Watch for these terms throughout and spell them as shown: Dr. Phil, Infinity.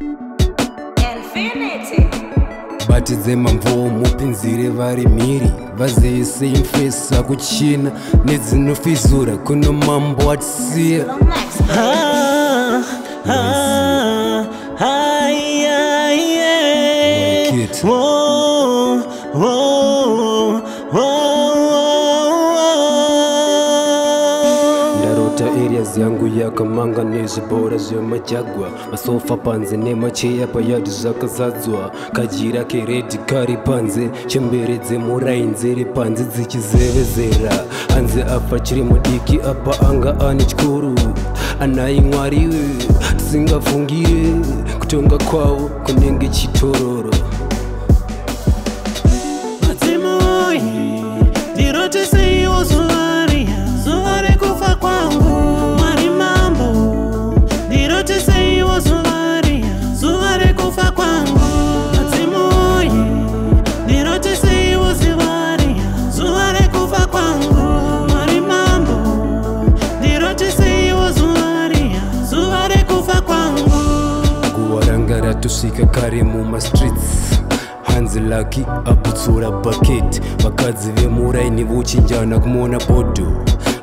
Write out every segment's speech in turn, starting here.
Infinity. Batize mamvu mupinzire vari miri vazese imfesa kuchina nedzinofizura kuno mambo atisiya. Areas yangu yakamanga nezvibhora zvemajagwa masofa panze nemacheya payadhi zvakazadzwa kajira keredhi kari panze chembere dzemurainzere panze dzichizevezera hanze apa chiri mudiki apa anga ane chikuru anayi mwariwe tisingafungire kutonga kwawo kunenge chitororo tusika kare muma streets hanzi laki abutsura bucket vakadzi vemuraini vuchinjana kumona bodo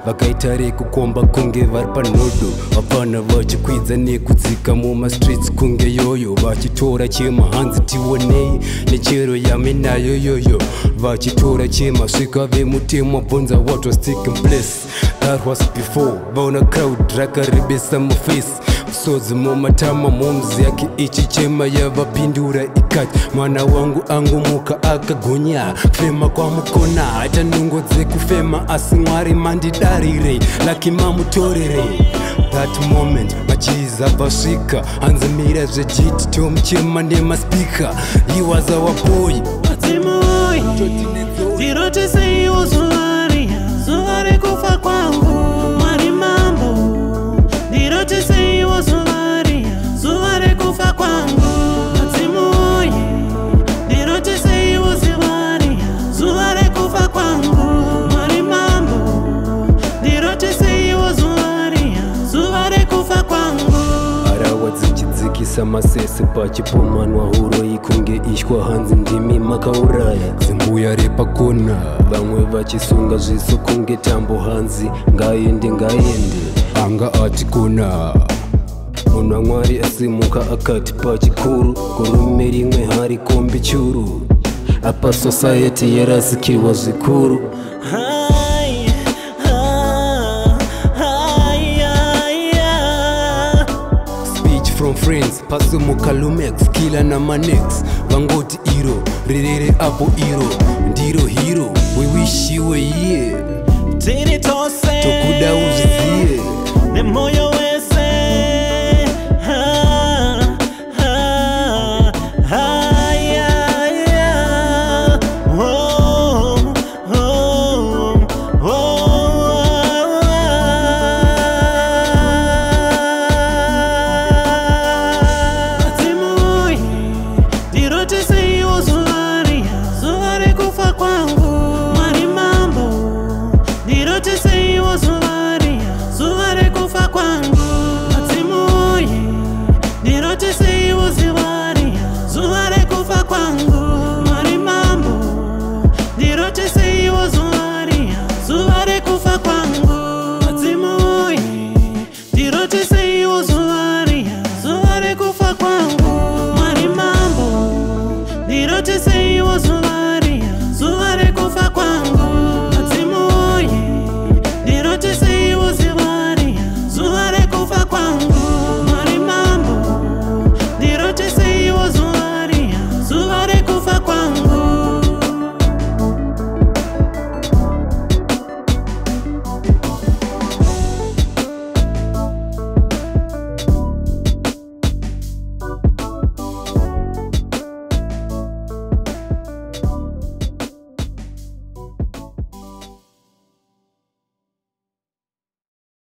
vakaitare kukomba kunge vari panodo vapana vachikwidza nekudzika muma streets kunge yoyo vachitora chemahanzi tionei nechero yamenayo yoyo vachitora chemasvika vemutemo bvunza what was taking place. That was before vaona crowd rakarebesa muface sozi mumatama mumzi yake ichichema yavapindura ikati mwana wangu angumuka akagonya fema kwa mukona hata nungodze kufema asi mwari mandidarire laki mamutorere. That moment machiza pasvika anzimira zvejiti tomuchema nemaspika he was our boy zirotese iwo zuva rekufa kwangu mwari mambo zirotese samasese pachipomanwa uroi kunge ishwa hanzi ndimi makauraya dzimbuya repakona vamwe vachisunga zviso kunge tambo hanzi ngaende ngaende anga atikona munhu wamwari asimuka akati pachikuru kurume rimwe hari kombi churu apa society yarasikirwa zvikuru. From friends, paso mukalumex, kila na manex vangoti iro, rirere apo iro ndiro hero, we wish you were here tini tose, tokuda uzizie nemoyo wese I say it was your